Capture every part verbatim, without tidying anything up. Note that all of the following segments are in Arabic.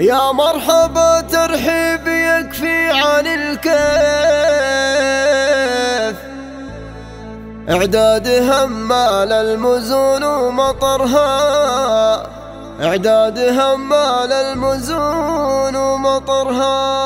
يا مرحبا ترحيب يكفي عن الكيف، اعداد همال المزون ومطرها، اعداد همال المزون ومطرها.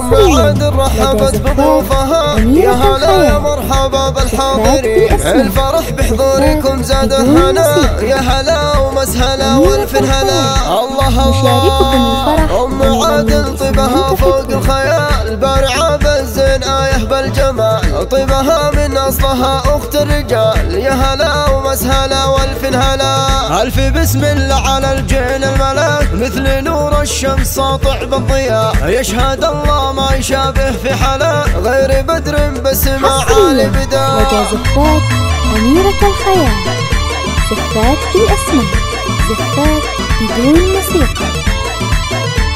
أم عادل رحبت بضيوفها، يا هلا يا مرحبا بالحاضرين، الفرح بحضوركم زاد هنا، يا هلا ومسهلا والف هلا. الله الله، أم عادل طيبها فوق الخيال، بارعة بالزين آيه بالجمال، طيبها من أصلها أخت الرجال، يا هلا ومسهلا والف هلا. ألف بسم الله على الجعل الملاك، مثل نور الشمس ساطع بالضياء، يشهد الله ما يشابه في حلا، غير بدر بسماء عالي بداء. وجازفات أميرة الخيال، زفات بالأسماء، زفات بدون موسيقى،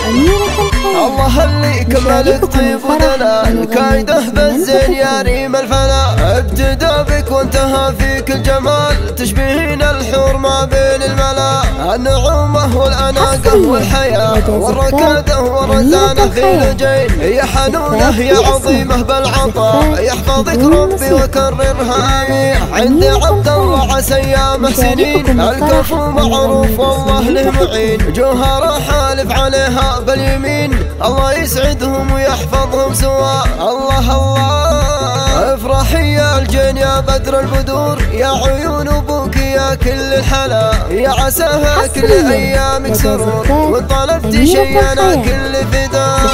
أميرة الخيال. الله اللي كمالك طيب ودلال، كايده بالزين يا ريم الفلا، ابتدى بك وانتهى فيك الجمال، تشبهين الحور ما بين الملا، النعومه والاناقه والحياه، والركاده والرزانه في الجين، يا حنونه يا عظيمه بالعطاء، يحفظك ربي وكررها. عندي عبد الله عسيامه سنين، الكفو معروف والله له معين، جوهره حالف عليها باليمين، الله يسعدهم ويحفظهم سوا. الله الله، افرحي يا الجين يا بدر البدور، يا عيون ابوك يا كل الحلا، يا عساها كل ايامك سرور، وطلبتي شي انا كل فدا. زفات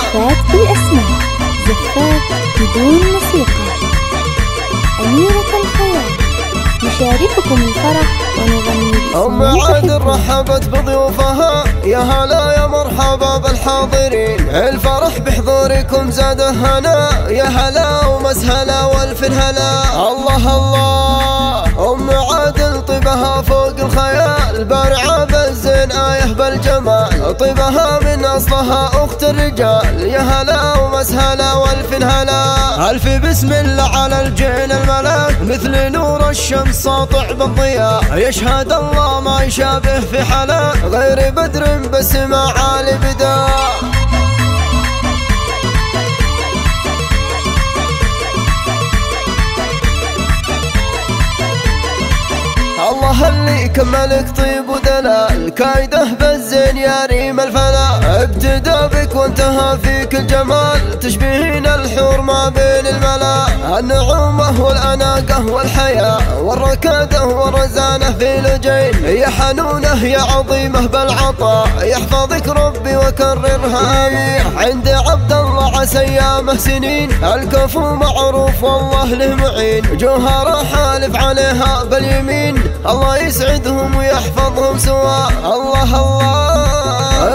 بالاسماء، زفات بدون موسيقى، أميرة الخيال، نشارككم الفرح ونغني. أم عادل رحبت بضيوفها، يا هلا يا مرحبا بالحاضرين، الفرح بحضوركم زاد هنا، يا هلا ومسهلا والف هلا. الله الله، أم عادل طيبها فوق الخيال، بارعة بالزين آيه بالجمال، طيبها من أصلها أخت الرجال، يا هلا ومسهلا والف هلا. ألف بسم الله على الجعل الملاك، مثل نور الشمس ساطع بالضياء، يشهد الله ما يشابه في حلا، غير بدر بسماء عالي بداء. الله اللي كملك طيب ودلال، كايده بالزين يا ريم الفلا، ابتدى بك وانتهى فيك الجمال، تشبهين الحور ما بين الملا، النعومه والاناقه والحياه، والركاده والرزانه في الجين، يا حنونه يا عظيمه بالعطاء، يحفظك ربي وكررها. عندي عبد الله عسيامه سنين، الكفو معروف والله له معين، جوهره حالف عليها باليمين، الله يسعدهم ويحفظهم سوا. الله الله،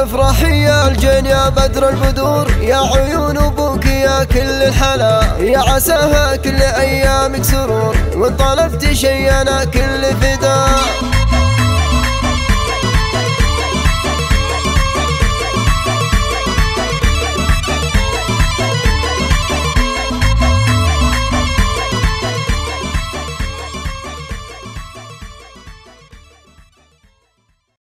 افرحي يا الجين يا بدر البدور، يا عيون ابوك يا كل الحلا، يا عساها كل ايامك سرور، وطلبتي شي انا كل فدا.